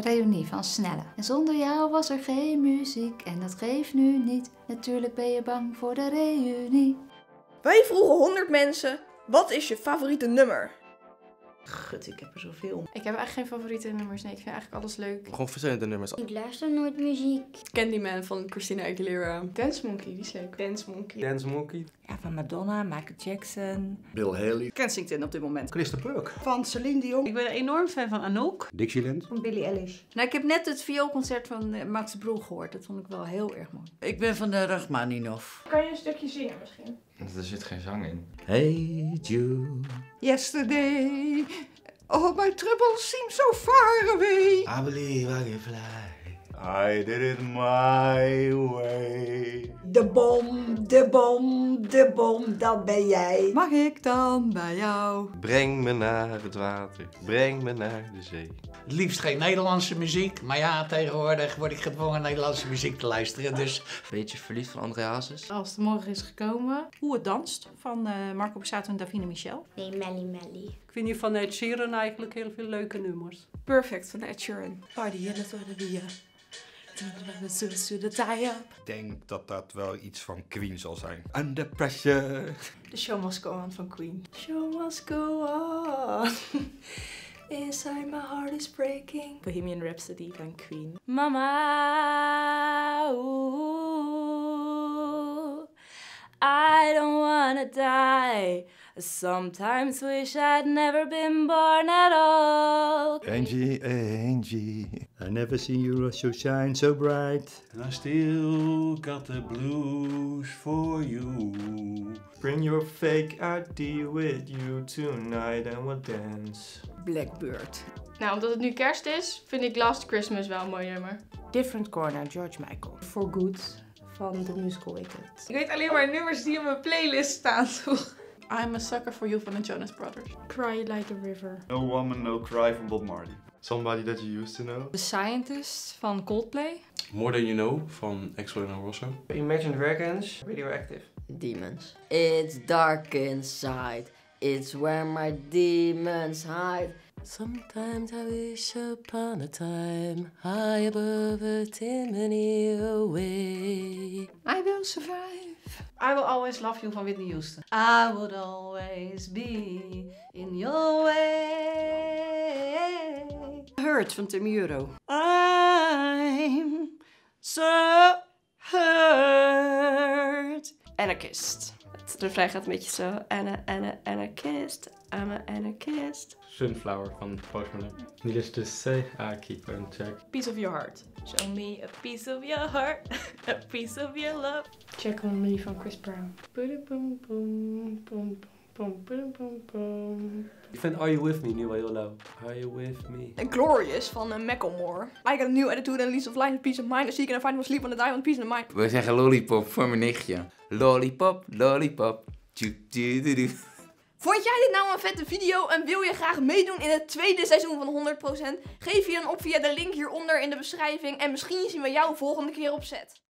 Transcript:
reunie van Snelle. En zonder jou was er geen muziek en dat geeft nu niet. Natuurlijk ben je bang voor de reunie. Wij vroegen 100 mensen, wat is je favoriete nummer? Gut, ik heb er zoveel. Ik heb eigenlijk geen favoriete nummers, nee, ik vind eigenlijk alles leuk. Gewoon verschillende nummers. Ik luister nooit muziek. Candyman van Christina Aguilera. Dance Monkey, die is leuk. Dance Monkey. Dance Monkey. Ja, van Madonna, Michael Jackson. Bill Haley. Kensington op dit moment. Christopher Perk. Van Celine Dion. Ik ben een enorm fan van Anouk. Dixieland. Van Billie Eilish. Nou, ik heb net het vioolconcert van Max de Broel gehoord, dat vond ik wel heel erg mooi. Ik ben van de Rachmaninov. Kan je een stukje zingen misschien? Er zit geen zang in. Hey Jude. Yesterday. Oh, my troubles seem so far away. I believe I can fly. I did it my way. De bom, de bom, de bom, dat ben jij. Mag ik dan bij jou? Breng me naar het water, breng me naar de zee. Het liefst geen Nederlandse muziek, maar ja, tegenwoordig word ik gedwongen Nederlandse muziek te luisteren, dus... Beetje verliefd van Andreas Als de Morgen is Gekomen. Hoe het danst, van Marco Borsato en Davine Michel. Nee, Melly. Ik vind hier van Ed Sheeran eigenlijk heel veel leuke nummers. Perfect van Ed Sheeran. Party in het Waterdia. Ik denk dat dat wel iets van Queen zal zijn. Under pressure. The show must go on van Queen. The show must go on. Inside my heart is breaking. Bohemian Rhapsody van Queen. Mama, ooh, I don't wanna die. Sometimes wish I'd never been born at all. Angie, Angie, I never seen you rush so shine so bright. And I still got the blues for you. Bring your fake ID with you tonight and we'll dance. Blackbird. Nou, omdat het nu kerst is, vind ik Last Christmas wel een mooi nummer. Different Corner, George Michael. For Good van de musical Wicked. Ik weet alleen maar nummers die in mijn playlist staan, toch? I'm a Sucker for You van de Jonas Brothers. Cry Like a River. No Woman, No Cry van Bob Marley. Somebody That You Used to Know. The Scientist van Coldplay. More Than You Know van Axwell and Ingrosso. Imagine Dragons. Radioactive. Demons. It's dark inside. It's where my demons hide. Sometimes I wish upon a time high above a chimney away. I will survive. I Will Always Love You van Whitney Houston. I would always be in your way. Hurt van Timmy Euro. I'm so hurt. Anarchist. De refrein gaat een beetje zo. Anarchist. I'm an anarchist. Sunflower van Post Malone. Needless to say, I keep on check. Piece of Your Heart. Show me a piece of your heart. A piece of your love. Check on Me van Chris Brown. Ik vind Are You With Me nu wel heel low. Are You With Me. En Glorious van Macklemore. I got a new attitude and a lease of life and peace of mind. A seek and I find my sleep on the diamond and peace of mind. We zeggen lollipop voor mijn nichtje. Lollipop, lollipop. Vond jij dit nou een vette video en wil je graag meedoen in het tweede seizoen van 100%? Geef je dan op via de link hieronder in de beschrijving en misschien zien we jou volgende keer op set.